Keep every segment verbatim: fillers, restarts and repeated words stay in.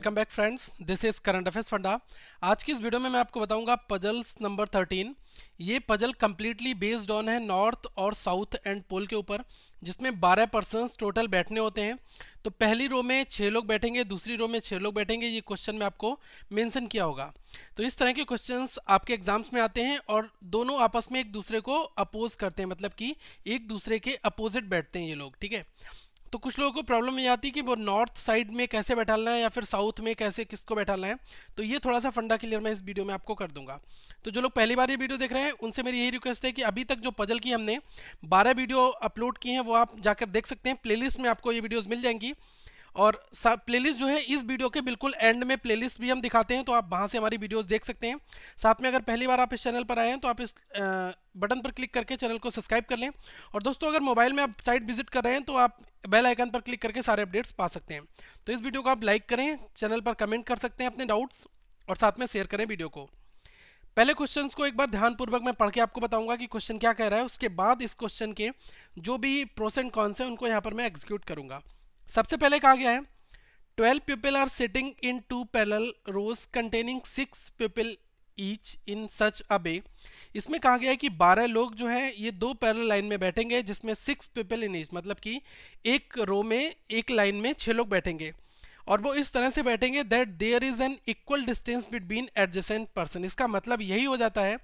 Welcome back friends, this is current affairs फंडा। आज की इस वीडियो में मैं आपको बताऊंगा पजल्स नंबर थर्टीन। ये पजल कम्प्लीटली बेस्ड ऑन है नॉर्थ और साउथ एंड पोल के ऊपर, जिसमें बारह पर्सन्स टोटल बैठने होते हैं। तो पहली रो में छः लोग बैठेंगे, दूसरी रो में छः लोग बैठेंगे। ये क्वेश्चन में आपको मेंशन किया होगा। तो इस तरह के क्वेश्चंस आपके एग्जाम्स में आते हैं और दोनों आपस में एक दूसरे को अपोज करते हैं, मतलब कि एक दूसरे के अपोजिट बैठते हैं ये लोग, ठीक है। तो कुछ लोगों को प्रॉब्लम ये आती है कि वो नॉर्थ साइड में कैसे बैठाना है या फिर साउथ में कैसे किसको बैठाना है। तो ये थोड़ा सा फंडा क्लियर मैं इस वीडियो में आपको कर दूंगा। तो जो लोग पहली बार ये वीडियो देख रहे हैं उनसे मेरी यही रिक्वेस्ट है कि अभी तक जो पजल की हमने बारह वीडियो अपलोड की हैं वो आप जाकर देख सकते हैं। प्लेलिस्ट में आपको ये वीडियोज़ मिल जाएंगी और प्लेलिस्ट जो है इस वीडियो के बिल्कुल एंड में प्लेलिस्ट भी हम दिखाते हैं, तो आप वहाँ से हमारी वीडियोस देख सकते हैं। साथ में अगर पहली बार आप इस चैनल पर आए हैं तो आप इस बटन पर क्लिक करके चैनल को सब्सक्राइब कर लें। और दोस्तों, अगर मोबाइल में आप साइट विजिट कर रहे हैं तो आप बेल आइकन पर क्लिक करके सारे अपडेट्स पा सकते हैं। तो इस वीडियो को आप लाइक करें, चैनल पर कमेंट कर सकते हैं अपने डाउट्स, और साथ में शेयर करें वीडियो को। पहले क्वेश्चंस को एक बार ध्यानपूर्वक मैं पढ़ के आपको बताऊंगा कि क्वेश्चन क्या कह रहा है। उसके बाद इस क्वेश्चन के जो भी प्रोस एंड कॉन्स हैं उनको यहाँ पर मैं एग्जीक्यूट करूँगा। सबसे पहले कहा गया है twelve people are sitting in two parallel rows containing six people each in such a way. इसमें कहा गया है कि बारह लोग जो हैं ये दो पैरेलल लाइन में बैठेंगे, जिसमें सिक्स पीपल इन ईच, मतलब कि एक रो में एक लाइन में छः लोग बैठेंगे। और वो इस तरह से बैठेंगे that there is an equal distance between adjacent person. इसका मतलब यही हो जाता है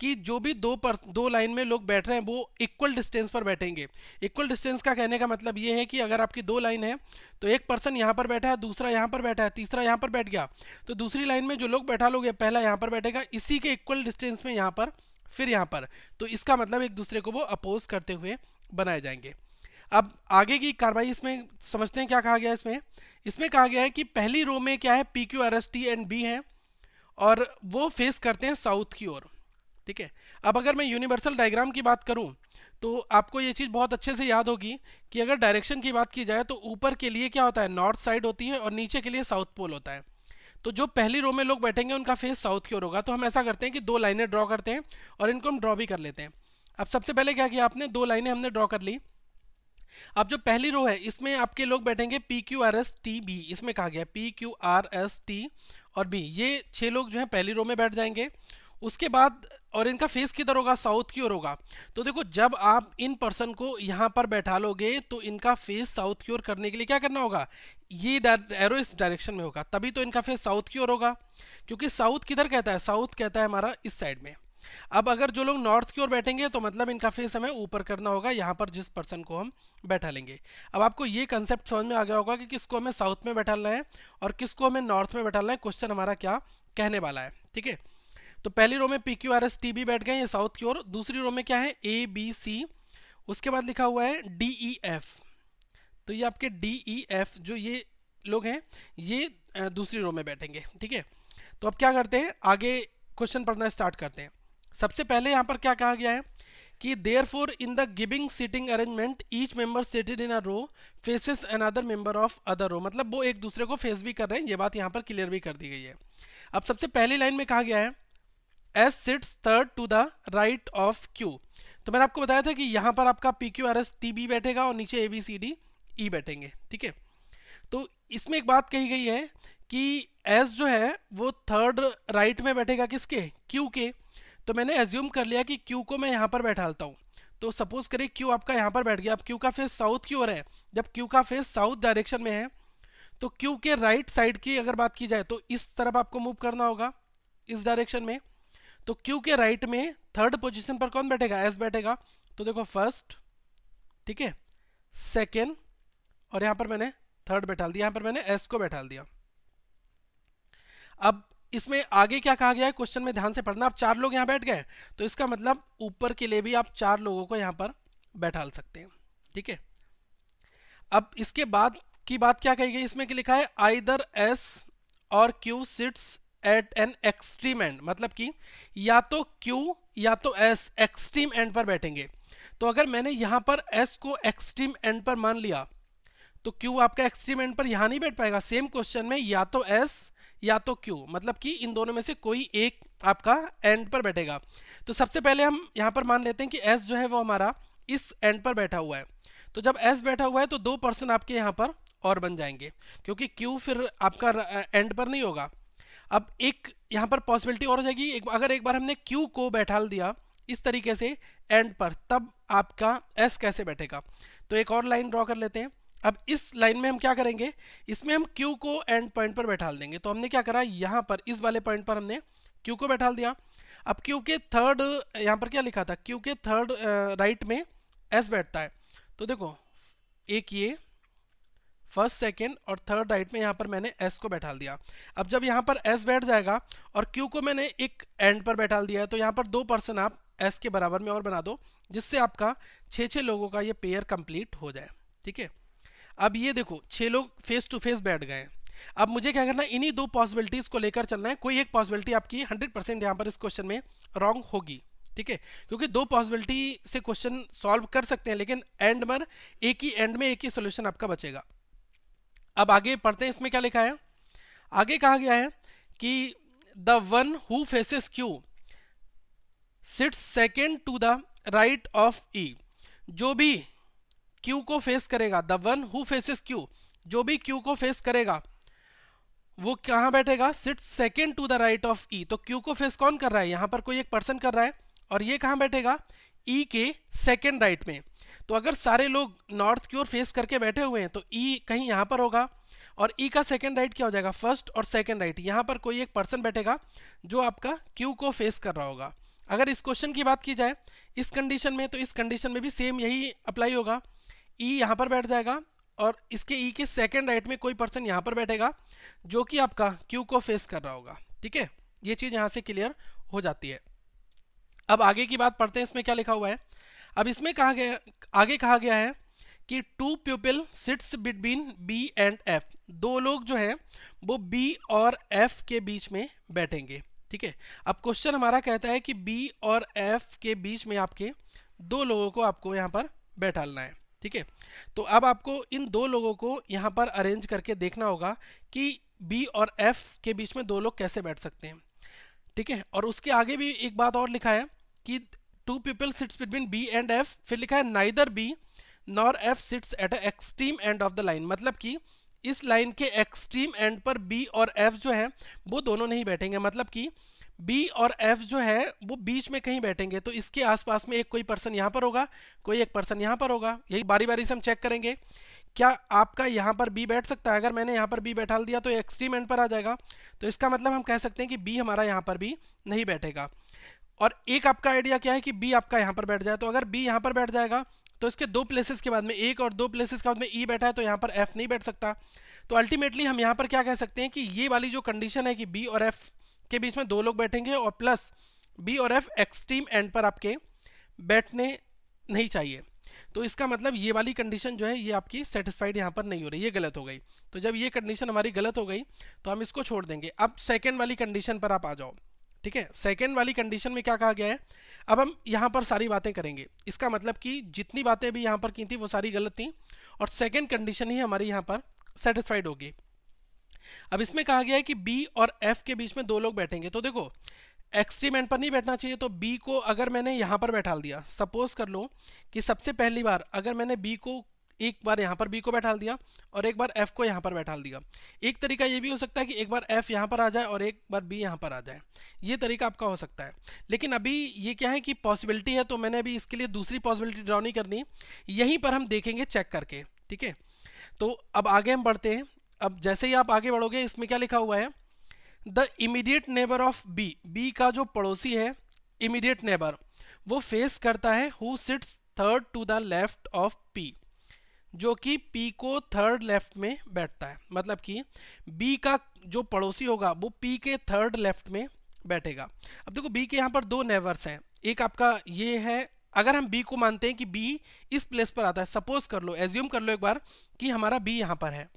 कि जो भी दो पर दो लाइन में लोग बैठ रहे हैं वो इक्वल डिस्टेंस पर बैठेंगे। इक्वल डिस्टेंस का कहने का मतलब ये है कि अगर आपकी दो लाइन है तो एक पर्सन यहाँ पर बैठा है, दूसरा यहाँ पर बैठा है, तीसरा यहाँ पर बैठ गया, तो दूसरी लाइन में जो लोग बैठा लोगे पहला यहाँ पर बैठेगा, इसी के इक्वल डिस्टेंस में यहाँ पर, फिर यहाँ पर। तो इसका मतलब एक दूसरे को वो अपोज करते हुए बनाए जाएंगे। अब आगे की कार्रवाई इसमें समझते हैं क्या कहा गया है। इसमें इसमें कहा गया है कि पहली रो में क्या है, P Q R S T and B हैं और वो फेस करते हैं साउथ की ओर, ठीक है। अब अगर मैं यूनिवर्सल डायग्राम की बात करूं तो आपको ये चीज़ बहुत अच्छे से याद होगी कि अगर डायरेक्शन की बात की जाए तो ऊपर के लिए क्या होता है, नॉर्थ साइड होती है, और नीचे के लिए साउथ पोल होता है। तो जो पहली रो में लोग बैठेंगे उनका फेस साउथ की ओर होगा। तो हम ऐसा करते हैं कि दो लाइनें ड्रॉ करते हैं और इनको हम ड्रॉ भी कर लेते हैं। अब सबसे पहले क्या किया आपने, दो लाइनें हमने ड्रॉ कर ली। अब जो पहली रो है इसमें आपके लोग बैठेंगे P Q R S T B. इसमें कहा गया P Q R S T और बी, ये छह लोग जो हैं पहली रो में बैठ जाएंगे। उसके बाद, और इनका फेस किधर होगा, साउथ की ओर होगा। तो देखो, जब आप इन पर्सन को यहाँ पर बैठा लोगे तो इनका फेस साउथ की ओर करने के लिए क्या करना होगा, ये एरो इस डायरेक्शन में होगा, तभी तो इनका फेस साउथ की ओर होगा, क्योंकि साउथ किधर कहता है, साउथ कहता है हमारा इस साइड में। अब अगर जो लोग नॉर्थ की ओर बैठेंगे तो मतलब इनका फेस हमें ऊपर करना होगा, यहाँ पर जिस पर्सन को हम बैठा लेंगे। अब आपको ये कंसेप्ट समझ में आ गया होगा कि किसको हमें साउथ में बैठाना है और किसको हमें नॉर्थ में बैठाना है, क्वेश्चन हमारा क्या कहने वाला है, ठीक है। तो पहली रो में P Q R S T B बैठ गए, ये साउथ की ओर। दूसरी रो में क्या है, ए बी सी, उसके बाद लिखा हुआ है डी ई एफ। तो ये आपके डी ई एफ जो ये लोग हैं ये दूसरी रो में बैठेंगे, ठीक है। तो अब क्या करते हैं, आगे क्वेश्चन पढ़ना स्टार्ट करते हैं। सबसे पहले यहाँ पर क्या कहा गया है कि therefore in the giving seating arrangement each member seated in a row faces another member of other row, मतलब वो एक दूसरे को फेस भी कर रहे हैं। ये बात यहाँ पर क्लियर भी कर दी गई है। अब सबसे पहली लाइन में कहा गया है S sits third to the right of Q. तो मैंने आपको बताया था कि यहाँ पर आपका P Q R S T B बैठेगा और नीचे A B C D E बैठेंगे, ठीक है। तो इसमें एक बात कही गई है कि एस जो है वो थर्ड राइट में बैठेगा किसके, क्यू के। तो मैंने एज्यूम कर लिया कि क्यू को मैं यहाँ पर बैठा लेता हूँ। तो सपोज करें क्यू आपका यहाँ पर बैठ गया। अब क्यू का फेस साउथ की ओर है, जब क्यू का फेस साउथ डायरेक्शन में है तो क्यू के राइट साइड की अगर बात की जाए तो इस तरफ आपको मूव करना होगा, इस डायरेक्शन में। तो क्यू के राइट में थर्ड पोजिशन पर कौन बैठेगा, एस बैठेगा। तो देखो फर्स्ट, ठीक है, सेकेंड, और यहाँ पर मैंने थर्ड बैठा दिया, यहाँ पर मैंने एस को बैठा दिया। अब इसमें आगे क्या कहा गया है क्वेश्चन में ध्यान से पढ़ना। आप चार लोग यहाँ बैठ गए तो इसका मतलब ऊपर के लिए भी आप चार लोगों को यहाँ पर बैठा सकते हैं, ठीक है। अब इसके बाद की बात क्या कही गई, इसमें क्या लिखा है, आइदर एस और Q sits at an extreme end, मतलब कि या तो क्यू या तो एस एक्सट्रीम एंड पर बैठेंगे। तो अगर मैंने यहाँ पर एस को एक्सट्रीम एंड पर मान लिया तो क्यू आपका एक्सट्रीम एंड पर यहाँ नहीं बैठ पाएगा। सेम क्वेश्चन में या तो एस या तो क्यू, मतलब कि इन दोनों में से कोई एक आपका एंड पर बैठेगा। तो सबसे पहले हम यहाँ पर मान लेते हैं कि एस जो है वो हमारा इस एंड पर बैठा हुआ है। तो जब एस बैठा हुआ है तो दो पर्सन आपके यहाँ पर और बन जाएंगे, क्योंकि Q फिर आपका एंड पर नहीं होगा। अब एक यहाँ पर पॉसिबिलिटी और हो जाएगी, एक, अगर एक बार हमने Q को बैठा दिया इस तरीके से एंड पर, तब आपका S कैसे बैठेगा। तो एक और लाइन ड्रॉ कर लेते हैं। अब इस लाइन में हम क्या करेंगे, इसमें हम Q को एंड पॉइंट पर बैठा देंगे। तो हमने क्या करा, यहाँ पर इस वाले पॉइंट पर हमने Q को बैठा दिया। अब Q के थर्ड, यहाँ पर क्या लिखा था, Q के थर्ड राइट में S बैठता है। तो देखो एक ये फर्स्ट सेकेंड और थर्ड राइट में यहाँ पर मैंने S को बैठा दिया। अब जब यहाँ पर S बैठ जाएगा और Q को मैंने एक एंड पर बैठा दिया है, तो यहाँ पर दो पर्सन आप S के बराबर में और बना दो, जिससे आपका छः छः लोगों का ये पेयर कंप्लीट हो जाए। ठीक है, अब ये देखो छः लोग फेस टू फेस बैठ गए। अब मुझे क्या करना है, इन्हीं दो पॉसिबिलिटीज़ को लेकर चलना है। कोई एक पॉसिबिलिटी आपकी हंड्रेड परसेंट यहाँ पर इस क्वेश्चन में रॉन्ग होगी। ठीक है, क्योंकि दो पॉसिबिलिटी से क्वेश्चन सॉल्व कर सकते हैं, लेकिन एंड में एक ही एंड में एक ही सोल्यूशन आपका बचेगा। अब आगे पढ़ते हैं, इसमें क्या लिखा है। आगे कहा गया है कि the one who faces Q sits second to the right of E. जो भी Q को फेस करेगा, the one who faces Q, जो भी Q को फेस करेगा वो कहाँ बैठेगा, sit second to the right of E। तो Q को फेस कौन कर रहा है, यहाँ पर कोई एक पर्सन कर रहा है, और ये कहाँ बैठेगा, E के सेकेंड राइट में। तो अगर सारे लोग नॉर्थ की ओर फेस करके बैठे हुए हैं तो E कहीं यहाँ पर होगा, और E का सेकेंड राइट क्या हो जाएगा, फर्स्ट और सेकेंड राइट। यहाँ पर कोई एक पर्सन बैठेगा जो आपका Q को फेस कर रहा होगा। अगर इस क्वेश्चन की बात की जाए इस कंडीशन में, तो इस कंडीशन में भी सेम यही अप्लाई होगा। E यहाँ पर बैठ जाएगा और इसके E के सेकेंड राइट में कोई पर्सन यहाँ पर बैठेगा जो कि आपका Q को फेस कर रहा होगा। ठीक है, ये चीज़ यहाँ से क्लियर हो जाती है। अब आगे की बात पढ़ते हैं, इसमें क्या लिखा हुआ है। अब इसमें कहा गया, आगे कहा गया है कि two people sits between B and F। दो लोग जो है वो B और F के बीच में बैठेंगे। ठीक है, अब क्वेश्चन हमारा कहता है कि B और F के बीच में आपके दो लोगों को आपको यहाँ पर बैठालना है। ठीक है, तो अब आपको इन दो लोगों को यहाँ पर अरेंज करके देखना होगा कि B और F के बीच में दो लोग कैसे बैठ सकते हैं। ठीक है, और उसके आगे भी एक बात और लिखा है कि two people sits between B and F, फिर लिखा है neither B nor F sits at a extreme end of the line. मतलब कि इस लाइन के एक्सट्रीम एंड पर B और F जो है वो दोनों नहीं बैठेंगे। मतलब कि B और F जो है वो बीच में कहीं बैठेंगे, तो इसके आसपास में एक कोई पर्सन यहाँ पर होगा, कोई एक पर्सन यहाँ पर होगा। यही बारी बारी से हम चेक करेंगे क्या आपका यहाँ पर B बैठ सकता है। अगर मैंने यहाँ पर B बैठा दिया तो एक्सट्रीम एंड पर आ जाएगा, तो इसका मतलब हम कह सकते हैं कि B हमारा यहाँ पर भी नहीं बैठेगा। और एक आपका आइडिया क्या है कि B आपका यहाँ पर बैठ जाए, तो अगर B यहाँ पर बैठ जाएगा तो इसके दो प्लेसेस के बाद में एक और दो प्लेसेस के बाद में E बैठा है, तो यहाँ पर F नहीं बैठ सकता। तो अल्टीमेटली हम यहाँ पर क्या कह सकते हैं कि ये वाली जो कंडीशन है कि B और F के बीच में दो लोग बैठेंगे और प्लस B और F एक्सट्रीम एंड पर आपके बैठने नहीं चाहिए, तो इसका मतलब ये वाली कंडीशन जो है ये आपकी सेटिस्फाइड यहाँ पर नहीं हो रही, ये गलत हो गई। तो जब ये कंडीशन हमारी गलत हो गई तो हम इसको छोड़ देंगे। अब सेकेंड वाली कंडीशन पर आप आ जाओ। ठीक है, सेकेंड वाली कंडीशन में क्या कहा गया है, अब हम यहाँ पर सारी बातें करेंगे। इसका मतलब कि जितनी बातें भी यहाँ पर की थी वो सारी गलत थी, और सेकेंड कंडीशन ही हमारी यहाँ पर सेटिस्फाइड होगी। अब इसमें कहा गया है कि B और F के बीच में दो लोग बैठेंगे, तो देखो एक्सट्रीम एंड पर नहीं बैठना चाहिए। तो B को अगर मैंने यहाँ पर बैठा दिया, सपोज कर लो कि सबसे पहली बार अगर मैंने B को एक बार यहाँ पर B को बैठा दिया और एक बार F को यहाँ पर बैठा दिया। एक तरीका ये भी हो सकता है कि एक बार F यहाँ पर आ जाए और एक बार B यहाँ पर आ जाए, ये तरीका आपका हो सकता है। लेकिन अभी ये क्या है कि पॉसिबिलिटी है, तो मैंने अभी इसके लिए दूसरी पॉसिबिलिटी ड्रॉ नहीं करनी, यहीं पर हम देखेंगे चेक करके। ठीक है, तो अब आगे हम बढ़ते हैं। अब जैसे ही आप आगे बढ़ोगे, इसमें क्या लिखा हुआ है, the immediate neighbour of B, B का जो पड़ोसी है इमीडिएट नेबर, वो फेस करता है who sits third to the left of P, जो कि P को थर्ड लेफ्ट में बैठता है। मतलब कि B का जो पड़ोसी होगा वो P के थर्ड लेफ्ट में बैठेगा। अब देखो B के यहाँ पर दो नेवर्स हैं, एक आपका ये है। अगर हम B को मानते हैं कि B इस प्लेस पर आता है, सपोज कर लो, एज्यूम कर लो एक बार कि हमारा B यहाँ पर है,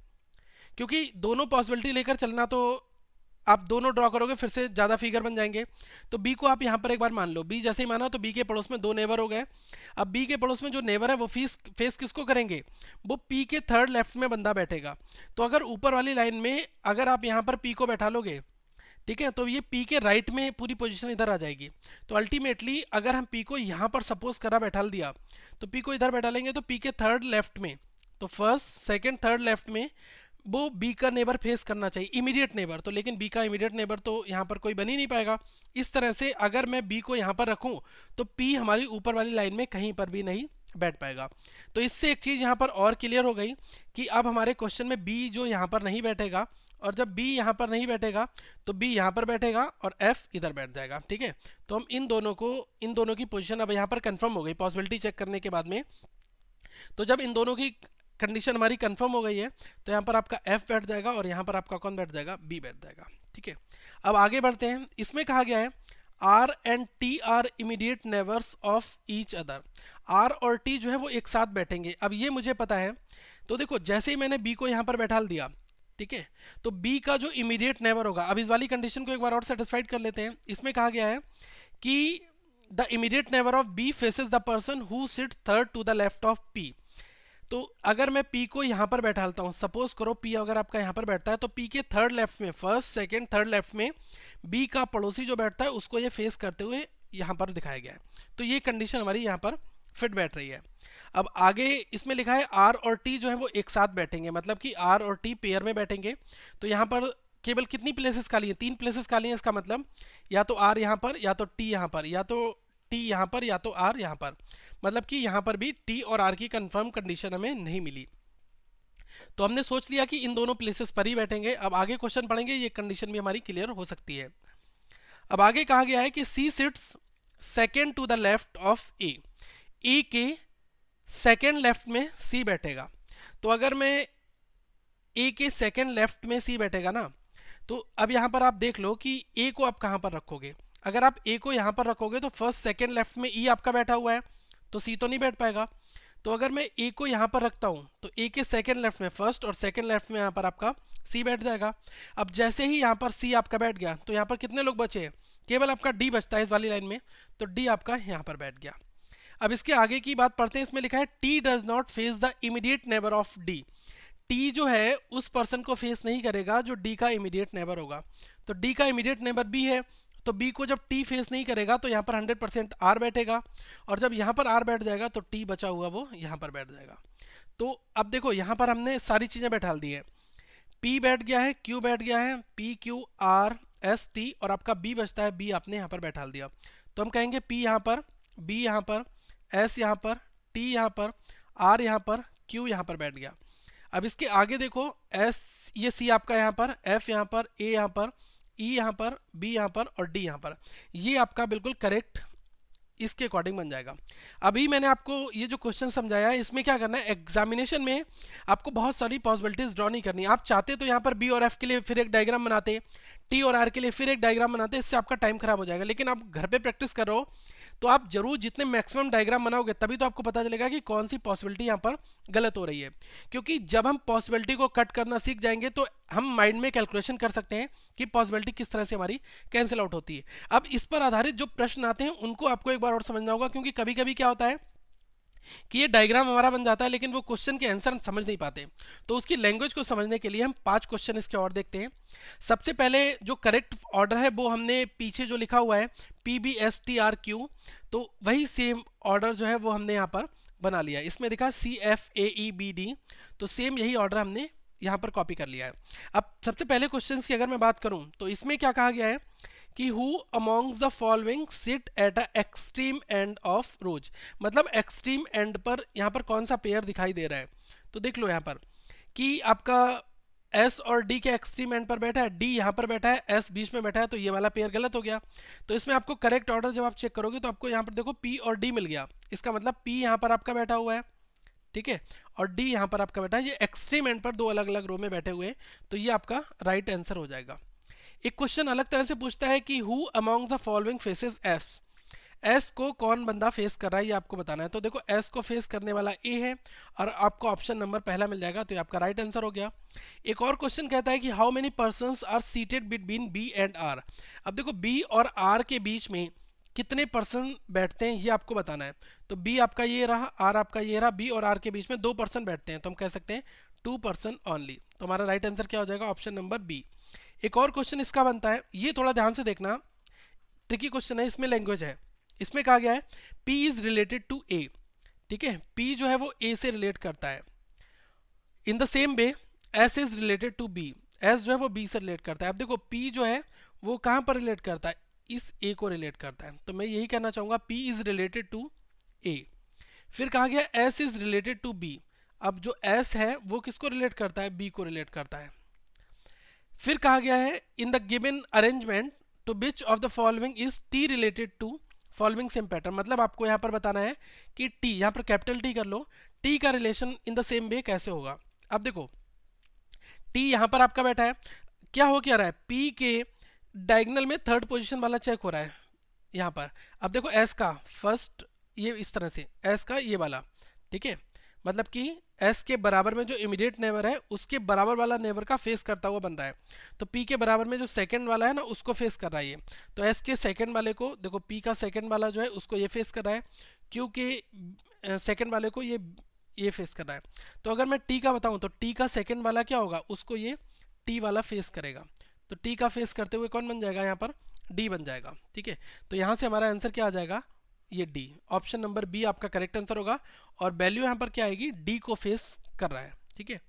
क्योंकि दोनों पॉसिबिलिटी लेकर चलना, तो आप दोनों ड्रॉ करोगे फिर से ज़्यादा फिगर बन जाएंगे। तो B को आप यहाँ पर एक बार मान लो, B जैसे ही माना तो B के पड़ोस में दो नेवर हो गए। अब B के पड़ोस में जो नेवर है वो फेस फेस किसको करेंगे, वो P के थर्ड लेफ्ट में बंदा बैठेगा। तो अगर ऊपर वाली लाइन में अगर आप यहाँ पर P को बैठा लोगे, ठीक है, तो ये P के राइट में पूरी पोजीशन इधर आ जाएगी। तो अल्टीमेटली अगर हम P को यहाँ पर सपोज करा बैठा दिया, तो P को इधर बैठा लेंगे, तो P के थर्ड लेफ्ट में, तो फर्स्ट सेकंड थर्ड लेफ्ट में वो बी का नेबर फेस करना चाहिए, इमीडिएट नेबर। तो लेकिन बी का इमीडिएट नेबर तो यहाँ पर कोई बन ही नहीं पाएगा। इस तरह से अगर मैं बी को यहाँ पर रखूँ तो पी हमारी ऊपर वाली लाइन में कहीं पर भी नहीं बैठ पाएगा। तो इससे एक चीज़ यहाँ पर और क्लियर हो गई कि अब हमारे क्वेश्चन में बी जो यहाँ पर नहीं बैठेगा, और जब बी यहाँ पर नहीं बैठेगा तो बी यहाँ पर बैठेगा और एफ इधर बैठ जाएगा। ठीक है, तो हम इन दोनों को इन दोनों की पोजीशन अब यहाँ पर कंफर्म हो गई पॉसिबिलिटी चेक करने के बाद में। तो जब इन दोनों की कंडीशन हमारी कंफर्म हो गई है तो यहाँ पर आपका एफ बैठ जाएगा और यहाँ पर आपका कौन बैठ जाएगा, बी बैठ जाएगा। ठीक है, अब आगे बढ़ते हैं। इसमें कहा गया है R and T are immediate neighbours of each other. R और T जो है वो एक साथ बैठेंगे। अब ये मुझे पता है, तो देखो जैसे ही मैंने B को यहाँ पर बैठा दिया, ठीक है, तो B का जो इमीडिएट नेवर होगा, अब इस वाली कंडीशन को एक बार और सेटिस्फाइड कर लेते हैं। इसमें कहा गया है कि the immediate neighbour of B faces the person who sit third to the left of P। तो अगर मैं P को यहाँ पर बैठालता हूँ, सपोज करो P अगर आपका यहाँ पर बैठता है, तो P के थर्ड लेफ्ट में, फर्स्ट सेकंड थर्ड लेफ्ट में B का पड़ोसी जो बैठता है उसको ये फेस करते हुए यहाँ पर दिखाया गया है। तो ये कंडीशन हमारी यहाँ पर फिट बैठ रही है। अब आगे इसमें लिखा है R और T जो है वो एक साथ बैठेंगे, मतलब कि R और T पेयर में बैठेंगे। तो यहाँ पर केवल कितनी प्लेसेस खाली हैं, तीन प्लेसेस खाली हैं। इसका मतलब या तो R यहाँ पर, या तो T यहाँ पर, या तो T यहाँ पर, या तो R यहाँ पर। मतलब कि यहाँ पर भी T और R की कंफर्म कंडीशन हमें नहीं मिली। तो हमने सोच लिया कि इन दोनों प्लेसेस पर ही बैठेंगे। अब आगे क्वेश्चन पढ़ेंगे, ये कंडीशन भी हमारी क्लियर हो सकती है। अब आगे कहा गया है कि C sits second to the left of A। A के सेकेंड लेफ्ट में C बैठेगा। तो अगर मैं A के सेकेंड लेफ्ट में C बैठेगा ना, तो अब यहाँ पर आप देख लो कि A को आप कहाँ पर रखोगे। अगर आप A को यहाँ पर रखोगे तो फर्स्ट सेकेंड लेफ्ट में E आपका बैठा हुआ है, तो C तो नहीं बैठ पाएगा। तो अगर मैं A को यहाँ पर रखता हूँ तो A के सेकेंड लेफ्ट में, फर्स्ट और सेकेंड लेफ्ट में यहाँ पर आपका C बैठ जाएगा। अब जैसे ही यहाँ पर C आपका बैठ गया तो यहाँ पर कितने लोग बचे हैं, केवल आपका D बचता है इस वाली लाइन में। तो D आपका यहाँ पर बैठ गया। अब इसके आगे की बात पढ़ते हैं। इसमें लिखा है T does not face the immediate neighbour of D। T जो है उस पर्सन को फेस नहीं करेगा जो D का इमीडिएट नेबर होगा। तो D का इमीडिएट नेबर B है, तो B को जब T फेस नहीं करेगा तो यहाँ पर हंड्रेड परसेंट R बैठेगा, और जब यहाँ पर R बैठ जाएगा तो T बचा हुआ वो यहाँ पर बैठ जाएगा। तो अब देखो यहाँ पर हमने सारी चीज़ें बैठा दी हैं। P बैठ गया है, Q बैठ गया है, P Q R S T, और आपका B बचता है। B आपने यहाँ पर बैठा दिया, तो हम कहेंगे P यहाँ पर, B यहाँ पर, S यहाँ पर, T यहाँ पर, R यहाँ पर, Q यहाँ पर बैठ गया। अब इसके आगे देखो, S ये C आपका यहाँ पर, F यहाँ पर, A यहाँ पर, E यहाँ पर, B यहाँ पर और D यहाँ पर। ये आपका बिल्कुल करेक्ट इसके अकॉर्डिंग बन जाएगा। अभी मैंने आपको ये जो क्वेश्चन समझाया है, इसमें क्या करना है, एग्जामिनेशन में आपको बहुत सारी पॉसिबिलिटीज़ ड्रॉ नहीं करनी। आप चाहते तो यहाँ पर B और F के लिए फिर एक डायग्राम बनाते, T और R के लिए फिर एक डायग्राम बनाते, इससे आपका टाइम खराब हो जाएगा। लेकिन आप घर पर प्रैक्टिस करो तो आप जरूर जितने मैक्सिमम डायग्राम बनाओगे तभी तो आपको पता चलेगा कि कौन सी पॉसिबिलिटी यहाँ पर गलत हो रही है। क्योंकि जब हम पॉसिबिलिटी को कट करना सीख जाएंगे तो हम माइंड में कैलकुलेशन कर सकते हैं कि पॉसिबिलिटी किस तरह से हमारी कैंसिल आउट होती है। अब इस पर आधारित जो प्रश्न आते हैं उनको आपको एक बार और समझना होगा, क्योंकि कभी कभी क्या होता है कि ये डायग्राम हमारा बन जाता है लेकिन वो क्वेश्चन के आंसर हम समझ नहीं पाते। तो उसकी लैंग्वेज को समझने के लिए हम पांच क्वेश्चन इसके और देखते हैं। सबसे पहले जो करेक्ट ऑर्डर है वो हमने पीछे जो लिखा हुआ है P B S T R Q, तो वही सेम ऑर्डर जो है वो हमने यहाँ पर बना लिया। इसमें देखा C F A E B D, तो सेम यही ऑर्डर हमने यहाँ पर कॉपी कर लिया है। अब सबसे पहले क्वेश्चन की अगर मैं बात करूँ तो इसमें क्या कहा गया है कि who amongst the following sit at a extreme end of rows, मतलब एक्सट्रीम एंड पर यहाँ पर कौन सा पेयर दिखाई दे रहा है। तो देख लो यहाँ पर कि आपका S और D के एक्सट्रीम एंड पर बैठा है, D यहाँ पर बैठा है, S बीच में बैठा है, तो ये वाला पेयर गलत हो गया। तो इसमें आपको करेक्ट ऑर्डर जब आप चेक करोगे तो आपको यहाँ पर देखो P और D मिल गया। इसका मतलब P यहाँ पर आपका बैठा हुआ है, ठीक है, और D यहाँ पर आपका बैठा है। ये एक्सट्रीम एंड पर दो अलग अलग रो में बैठे हुए हैं, तो ये आपका राइट आंसर हो जाएगा। एक क्वेश्चन अलग तरह से पूछता है कि who among the following faces S। S को कौन बंदा फेस कर रहा है ये आपको बताना है। तो देखो S को फेस करने वाला A है और आपको ऑप्शन नंबर पहला मिल जाएगा, तो ये आपका राइट आंसर हो गया। एक और क्वेश्चन कहता है कि how many persons are seated between B and R। अब देखो B और R के बीच में कितने पर्सन बैठते हैं ये आपको बताना है। तो B आपका ये रहा, R आपका ये रहा, B और R के बीच में दो पर्सन बैठते हैं, तो हम कह सकते हैं टू पर्सन ऑनली। तो हमारा राइट आंसर क्या हो जाएगा, ऑप्शन नंबर बी। एक और क्वेश्चन इसका बनता है, ये थोड़ा ध्यान से देखना, ट्रिकी क्वेश्चन है, इसमें लैंग्वेज है। इसमें कहा गया है P is related to A, ठीक है, P जो है वो A से रिलेट करता है, in the same way S is related to B, S जो है वो बी से रिलेट करता है। अब देखो पी जो है वो कहाँ पर रिलेट करता है, इस ए को रिलेट करता है, तो मैं यही कहना चाहूँगा P is related to A. फिर कहा गया S is related to B, अब जो एस है वो किसको रिलेट करता है, बी को रिलेट करता है। फिर कहा गया है in the given arrangement to which of the following is T related to following same pattern, मतलब आपको यहाँ पर बताना है कि टी, यहाँ पर कैपिटल टी कर लो, टी का relation in the same way कैसे होगा। अब देखो टी यहाँ पर आपका बैठा है, क्या हो क्या रहा है, पी के डायगनल में थर्ड पोजीशन वाला चेक हो रहा है यहाँ पर। अब देखो एस का फर्स्ट ये इस तरह से, एस का ये वाला, ठीक है, मतलब कि एस के बराबर में जो इमीडिएट नेबर है उसके बराबर वाला नेबर का फेस करता हुआ बन रहा है, तो पी के बराबर में जो सेकंड वाला है ना उसको फेस कर रहा है ये, तो एस के सेकंड वाले को देखो, पी का सेकंड वाला जो है उसको ये फेस कर रहा है, क्योंकि सेकंड वाले को ये ये फेस कर रहा है। तो अगर मैं टी का बताऊँ तो टी का सेकंड वाला क्या होगा, उसको ये टी वाला फेस करेगा, तो टी का फेस करते हुए कौन बन जाएगा यहाँ पर, डी बन जाएगा, ठीक है। तो यहाँ से हमारा आंसर क्या आ जाएगा, ये डी, ऑप्शन नंबर बी आपका करेक्ट आंसर होगा, और वैल्यू यहाँ पर क्या आएगी, डी को फेस कर रहा है, ठीक है।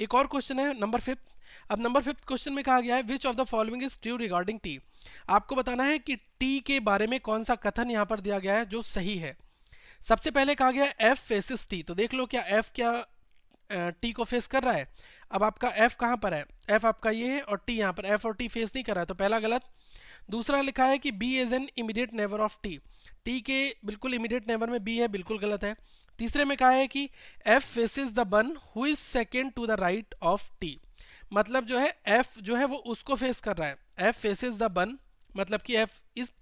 एक और क्वेश्चन है नंबर फिफ्थ। अब नंबर फिफ्थ क्वेश्चन में कहा गया है which of the following is true regarding T, आपको बताना है कि टी के बारे में कौन सा कथन यहाँ पर दिया गया है जो सही है। सबसे पहले कहा गया है एफ फेसिस टी, तो देख लो क्या एफ क्या टी को फेस कर रहा है। अब आपका एफ कहाँ पर है, एफ आपका ये है और टी यहाँ पर, एफ और टी फेस नहीं कर रहा है, तो पहला गलत। दूसरा लिखा है कि B is an immediate neighbour of T, T के बिल्कुल इमीडिएट नेबर में बी है, बिल्कुल गलत है। तीसरे में कहा है कि F faces the one who is second to the right of T, मतलब जो है एफ जो है वो उसको फेस कर रहा है, एफ फेसिस द वन मतलब कि एफ इस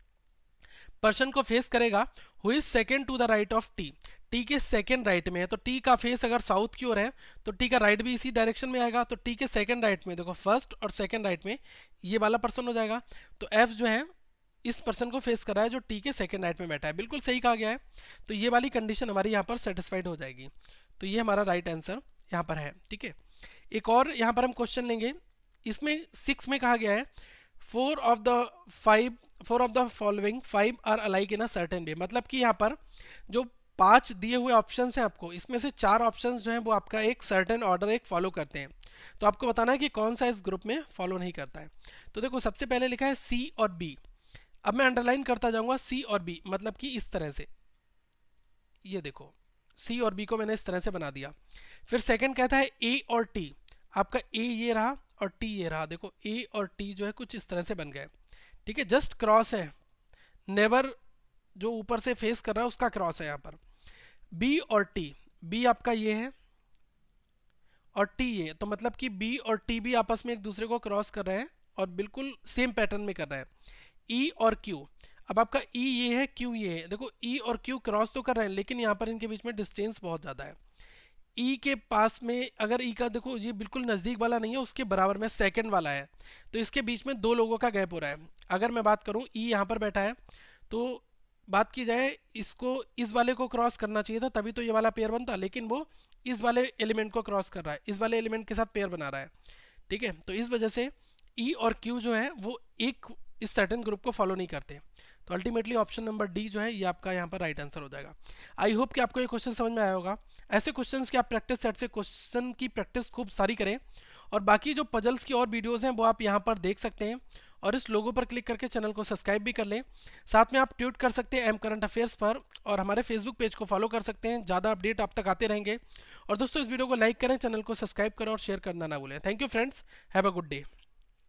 पर्सन को फेस करेगा who is second to the right of T, T के सेकंड राइट में है, तो टी का फेस अगर साउथ की ओर है तो टी का राइट भी इसी डायरेक्शन में आएगा, तो टी के सेकंड राइट में देखो फर्स्ट और सेकंड राइट में ये वाला पर्सन हो जाएगा, तो एफ जो है इस पर्सन को फेस कर रहा है जो टी के सेकंड राइट में बैठा है, बिल्कुल सही कहा गया है। तो ये वाली कंडीशन हमारी यहाँ पर सेटिस्फाइड हो जाएगी, तो ये हमारा राइट आंसर यहाँ पर है, ठीक है। एक और यहाँ पर हम क्वेश्चन लेंगे, इसमें सिक्स में कहा गया है four of the five four of the following five are alike in a certain way, मतलब कि यहाँ पर जो पांच दिए हुए ऑप्शंस हैं आपको, इसमें से चार ऑप्शंस जो हैं वो आपका एक सर्टेन ऑर्डर एक फॉलो करते हैं, तो आपको बताना है कि कौन सा इस ग्रुप में फॉलो नहीं करता है। तो देखो सबसे पहले लिखा है सी और बी, अब मैं अंडरलाइन करता जाऊंगा सी और बी, मतलब कि इस तरह से, ये देखो सी और बी को मैंने इस तरह से बना दिया। फिर सेकेंड कहता है ए और टी, आपका ए ये रहा और टी ये रहा, देखो ए और टी जो है कुछ इस तरह से बन गए, ठीक है, जस्ट क्रॉस है, नेबर जो ऊपर से फेस कर रहा है उसका क्रॉस है यहाँ पर। बी और टी, बी आपका ये है और टी ये, तो मतलब कि बी और टी भी आपस में एक दूसरे को क्रॉस कर रहे हैं और बिल्कुल सेम पैटर्न में कर रहे हैं। ई e और क्यू, अब आपका ई e ये है, क्यू ये है, देखो ई e और क्यू क्रॉस तो कर रहे हैं लेकिन यहाँ पर इनके बीच में डिस्टेंस बहुत ज़्यादा है। ई e के पास में अगर ई e का देखो ये बिल्कुल नज़दीक वाला नहीं है, उसके बराबर में सेकेंड वाला है, तो इसके बीच में दो लोगों का गैप हो रहा है। अगर मैं बात करूँ ई e यहाँ पर बैठा है, तो बात की जाए इसको इस वाले को क्रॉस करना चाहिए था तभी तो ये वाला पेयर बनता, लेकिन वो इस वाले एलिमेंट को क्रॉस कर रहा है, इस वाले एलिमेंट के साथ पेयर बना रहा है, ठीक है। तो इस वजह से ई और क्यू जो है वो एक इस सर्टेन ग्रुप को फॉलो नहीं करते, तो अल्टीमेटली ऑप्शन नंबर डी जो है ये आपका यहाँ पर राइट आंसर हो जाएगा। आई होप कि आपको ये क्वेश्चन समझ में आया होगा। ऐसे क्वेश्चन की आप प्रैक्टिस सेट से क्वेश्चन की प्रैक्टिस खूब सारी करें, और बाकी जो पजल्स की और वीडियोज़ हैं वो आप यहाँ पर देख सकते हैं, और इस लोगो पर क्लिक करके चैनल को सब्सक्राइब भी कर लें। साथ में आप ट्वीट कर सकते हैं एम करंट अफेयर्स पर, और हमारे फेसबुक पेज को फॉलो कर सकते हैं, ज़्यादा अपडेट आप तक आते रहेंगे। और दोस्तों इस वीडियो को लाइक करें, चैनल को सब्सक्राइब करें और शेयर करना ना भूलें। Thank you friends, have a good day.